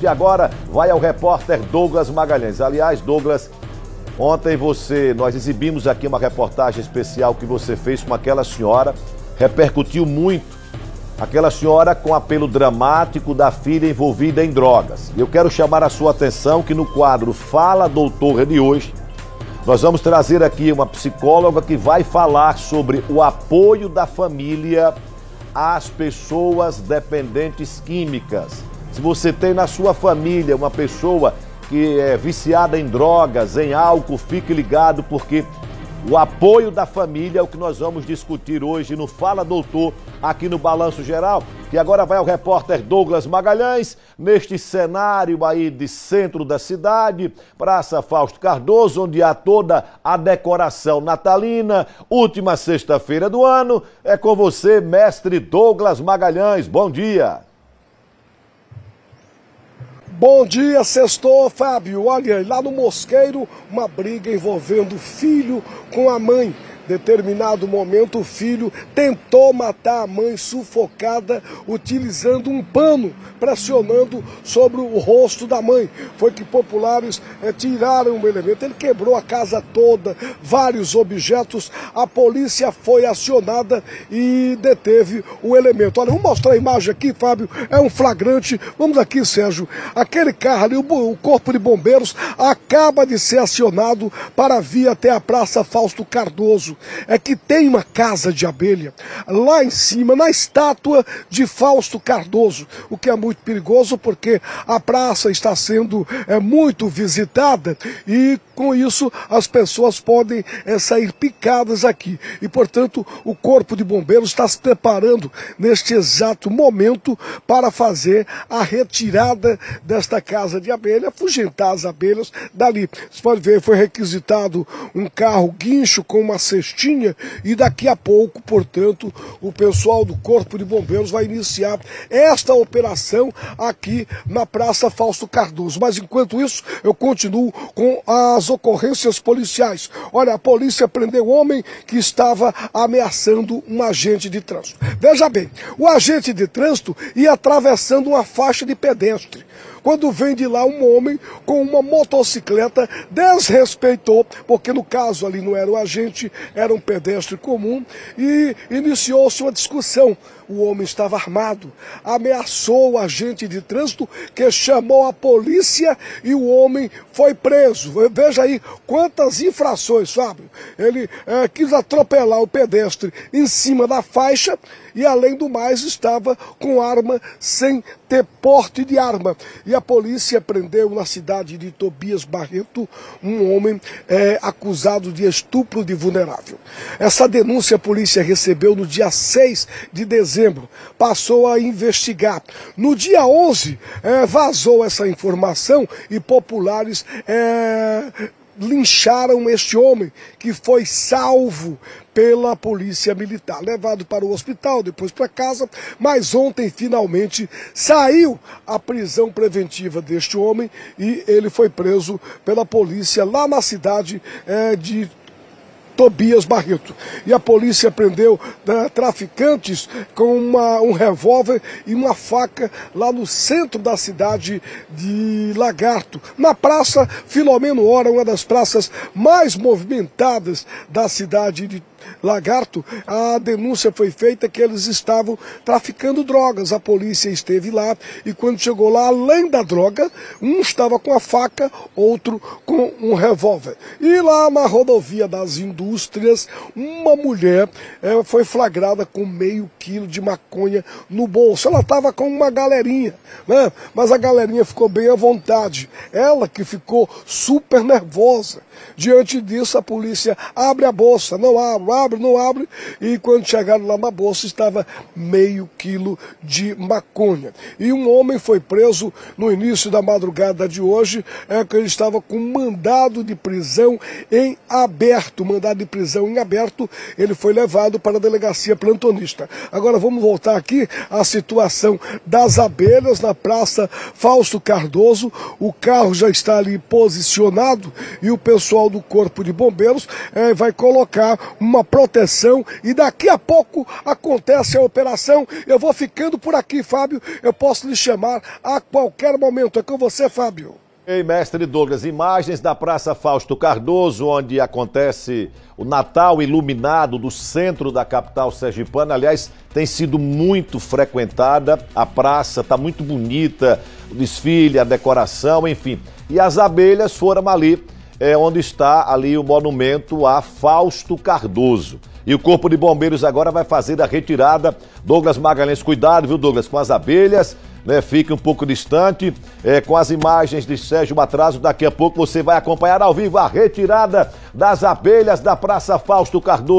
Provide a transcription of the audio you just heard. Que agora vai ao repórter Douglas Magalhães. Aliás, Douglas, ontem nós exibimos aqui uma reportagem especial que você fez com aquela senhora, repercutiu muito. Aquela senhora com apelo dramático da filha envolvida em drogas. Eu quero chamar a sua atenção que no quadro Fala Doutora de hoje, nós vamos trazer aqui uma psicóloga que vai falar sobre o apoio da família às pessoas dependentes químicas. Se você tem na sua família uma pessoa que é viciada em drogas, em álcool, fique ligado, porque o apoio da família é o que nós vamos discutir hoje no Fala Doutor, aqui no Balanço Geral, que agora vai ao repórter Douglas Magalhães, neste cenário aí de centro da cidade, Praça Fausto Cardoso, onde há toda a decoração natalina, última sexta-feira do ano. É com você, mestre Douglas Magalhães, bom dia! Bom dia, sextou, Fábio. Olha, lá no Mosqueiro, uma briga envolvendo o filho com a mãe. Determinado momento, o filho tentou matar a mãe sufocada utilizando um pano, pressionando sobre o rosto da mãe. Foi que populares tiraram o elemento. Ele quebrou a casa toda, vários objetos. A polícia foi acionada e deteve o elemento. Olha, vamos mostrar a imagem aqui, Fábio. É um flagrante. Vamos aqui, Sérgio. Aquele carro ali, o corpo de bombeiros, acaba de ser acionado para vir até a Praça Fausto Cardoso. É que tem uma casa de abelha lá em cima, na estátua de Fausto Cardoso, o que é muito perigoso porque a praça está sendo muito visitada e com isso as pessoas podem sair picadas aqui. E portanto o Corpo de Bombeiros está se preparando neste exato momento para fazer a retirada desta casa de abelha, afugentar as abelhas dali. Você pode ver, foi requisitado um carro guincho com uma cestinha e daqui a pouco, portanto, o pessoal do Corpo de Bombeiros vai iniciar esta operação aqui na Praça Fausto Cardoso. Mas enquanto isso, eu continuo com as ocorrências policiais. Olha, a polícia prendeu um homem que estava ameaçando um agente de trânsito. Veja bem, o agente de trânsito ia atravessando uma faixa de pedestre. Quando vem de lá um homem com uma motocicleta, desrespeitou, porque no caso ali não era o agente, era um pedestre comum, e iniciou-se uma discussão. O homem estava armado, ameaçou o agente de trânsito, que chamou a polícia e o homem foi preso. Veja aí quantas infrações, Fábio. Ele quis atropelar o pedestre em cima da faixa e, além do mais, estava com arma sem ter porte de arma. E a polícia prendeu na cidade de Tobias Barreto um homem acusado de estupro de vulnerável. Essa denúncia a polícia recebeu no dia 6 de dezembro. Passou a investigar. No dia 11, vazou essa informação e populares lincharam este homem, que foi salvo pela polícia militar, levado para o hospital, depois para casa, mas ontem finalmente saiu a prisão preventiva deste homem e ele foi preso pela polícia lá na cidade de Tobias Barreto. E a polícia prendeu traficantes com um revólver e uma faca lá no centro da cidade de Lagarto, na Praça Filomeno Ora, uma das praças mais movimentadas da cidade de Lagarto. A denúncia foi feita que eles estavam traficando drogas. A polícia esteve lá e quando chegou lá, além da droga, um estava com a faca, outro com um revólver. E lá na rodovia das Indústrias, uma mulher foi flagrada com meio quilo de maconha no bolso. Ela estava com uma galerinha, né? Mas a galerinha ficou bem à vontade. Ela que ficou super nervosa. Diante disso, a polícia abre a bolsa. Não abre, abre, não abre. E quando chegaram lá na bolsa, estava meio quilo de maconha. E um homem foi preso no início da madrugada de hoje, que ele estava com mandado de prisão em aberto. De prisão em aberto, ele foi levado para a delegacia plantonista. Agora vamos voltar aqui à situação das abelhas na Praça Fausto Cardoso. O carro já está ali posicionado e o pessoal do Corpo de Bombeiros vai colocar uma uma proteção e daqui a pouco acontece a operação. Eu vou ficando por aqui, Fábio. Eu posso lhe chamar a qualquer momento. É com você, Fábio. Ei, mestre Douglas, imagens da Praça Fausto Cardoso, onde acontece o Natal iluminado do centro da capital sergipana. Aliás, tem sido muito frequentada, a praça está muito bonita, o desfile, a decoração, enfim. E as abelhas foram ali, onde está ali o monumento a Fausto Cardoso. E o Corpo de Bombeiros agora vai fazer a retirada. Douglas Magalhães, cuidado, viu, Douglas, com as abelhas. Né, fique um pouco distante, com as imagens de Sérgio Matraso. Daqui a pouco você vai acompanhar ao vivo a retirada das abelhas da Praça Fausto Cardoso.